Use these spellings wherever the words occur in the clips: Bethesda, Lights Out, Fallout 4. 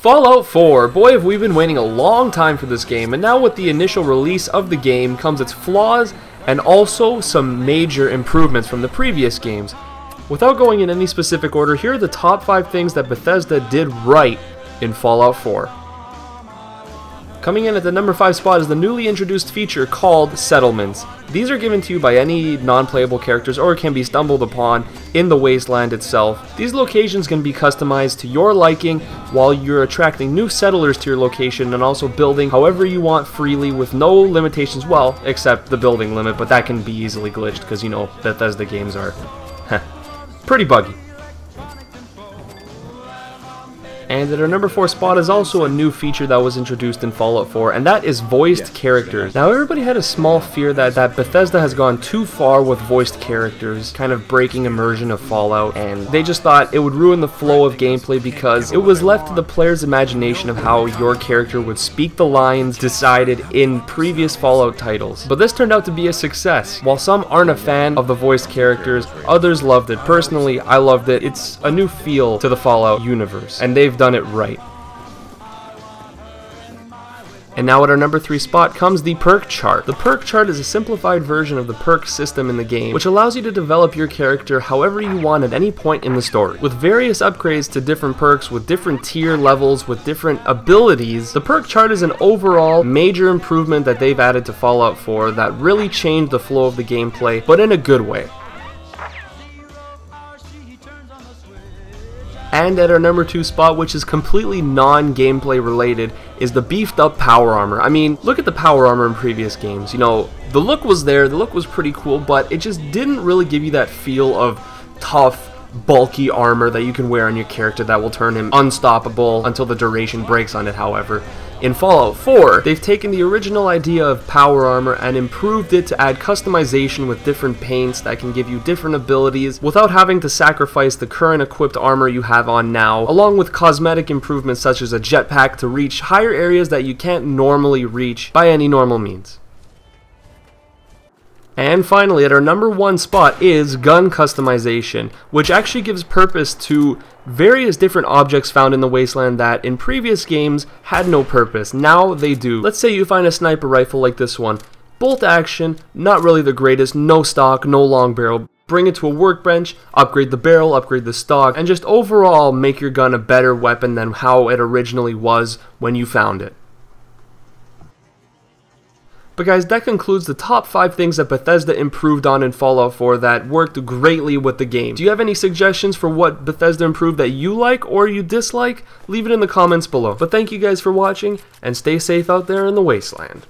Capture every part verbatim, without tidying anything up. Fallout four, boy have we been waiting a long time for this game, and now with the initial release of the game comes its flaws and also some major improvements from the previous games. Without going in any specific order, here are the top five things that Bethesda did right in Fallout four. Coming in at the number five spot is the newly introduced feature called Settlements. These are given to you by any non-playable characters or can be stumbled upon in the wasteland itself. These locations can be customized to your liking while you're attracting new settlers to your location and also building however you want freely with no limitations, well, except the building limit, but that can be easily glitched because, you know, Bethesda games are pretty buggy. And at our number four spot is also a new feature that was introduced in Fallout four, and that is voiced yes, characters. Now everybody had a small fear that, that Bethesda has gone too far with voiced characters, kind of breaking immersion of Fallout, and they just thought it would ruin the flow of gameplay because it was left to the player's imagination of how your character would speak the lines decided in previous Fallout titles. But this turned out to be a success. While some aren't a fan of the voiced characters, others loved it. Personally, I loved it. It's a new feel to the Fallout universe, and they've done it right. And now at our number three spot comes the perk chart. The perk chart is a simplified version of the perk system in the game, which allows you to develop your character however you want at any point in the story. With various upgrades to different perks, with different tier levels, with different abilities, the perk chart is an overall major improvement that they've added to Fallout four that really changed the flow of the gameplay, but in a good way. And at our number two spot, which is completely non-gameplay related, is the beefed up power armor. I mean, look at the power armor in previous games. You know, the look was there, the look was pretty cool, but it just didn't really give you that feel of tough, bulky armor that you can wear on your character that will turn him unstoppable until the duration breaks on it, however. In Fallout four, they've taken the original idea of power armor and improved it to add customization with different paints that can give you different abilities without having to sacrifice the current equipped armor you have on now, along with cosmetic improvements such as a jetpack to reach higher areas that you can't normally reach by any normal means. And finally, at our number one spot is gun customization, which actually gives purpose to various different objects found in the wasteland that in previous games had no purpose. Now they do. Let's say you find a sniper rifle like this one. Bolt action, not really the greatest, no stock, no long barrel. Bring it to a workbench, upgrade the barrel, upgrade the stock, and just overall make your gun a better weapon than how it originally was when you found it. But guys, that concludes the top five things that Bethesda improved on in Fallout four that worked greatly with the game. Do you have any suggestions for what Bethesda improved that you like or you dislike? Leave it in the comments below. But thank you guys for watching, and stay safe out there in the wasteland.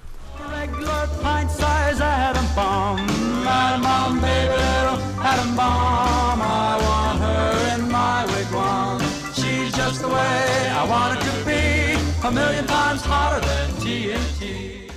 A million times hotter than T N T.